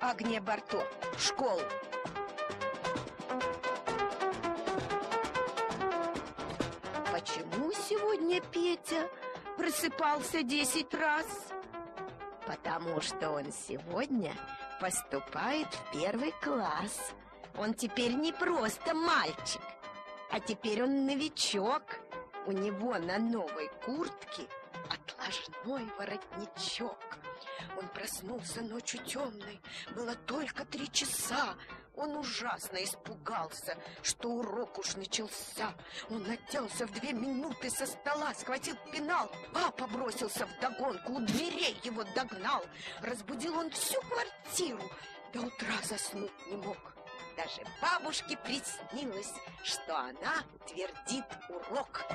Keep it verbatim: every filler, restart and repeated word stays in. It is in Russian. Агния Барто. Школ. Почему сегодня Петя просыпался десять раз? Потому что он сегодня поступает в первый класс. Он теперь не просто мальчик, а теперь он новичок. У него на новой куртке отложной воротничок. Он проснулся ночью темной, было только три часа. Он ужасно испугался, что урок уж начался. Он оделся в две минуты со стола, схватил пенал. Папа бросился вдогонку, у дверей его догнал. Разбудил он всю квартиру, до утра заснуть не мог. Даже бабушке приснилось, что она твердит урок.